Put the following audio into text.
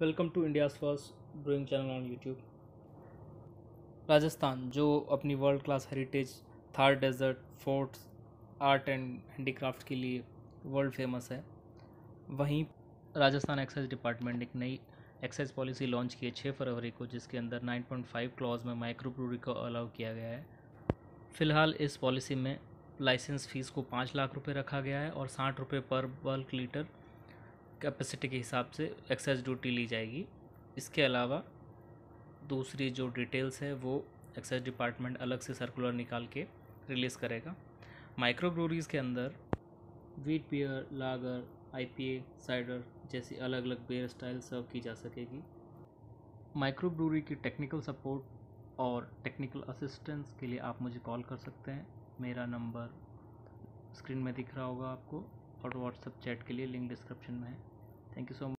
Welcome to India's first brewing channel on YouTube. Rajasthan जो अपनी world class heritage Thar desert forts art and handicraft के लिए world famous है, वहीं राजस्थान एक्साइज डिपार्टमेंट एक नई एक्साइज पॉलिसी लॉन्च की है 6 फरवरी को, जिसके अंदर 9.5 क्लॉज में माइक्रो ब्रूवरी को अलाउ किया गया है। फ़िलहाल इस पॉलिसी में लाइसेंस फ़ीस को 5 लाख रुपये रखा गया है और 60 रुपये पर बल्क लीटर कैपेसिटी के हिसाब से एक्साइज ड्यूटी ली जाएगी। इसके अलावा दूसरी जो डिटेल्स है वो एक्साइज डिपार्टमेंट अलग से सर्कुलर निकाल के रिलीज़ करेगा। माइक्रो ब्रूवरीज़ के अंदर wheat beer, lager, IPA, cider जैसी अलग अलग बियर स्टाइल सर्व की जा सकेगी। माइक्रो ब्रूवरी की टेक्निकल सपोर्ट और टेक्निकल असिस्टेंस के लिए आप मुझे कॉल कर सकते हैं। मेरा नंबर स्क्रीन में दिख रहा होगा आपको और व्हाट्सएप चैट के लिए लिंक डिस्क्रिप्शन में है। Thank you so much.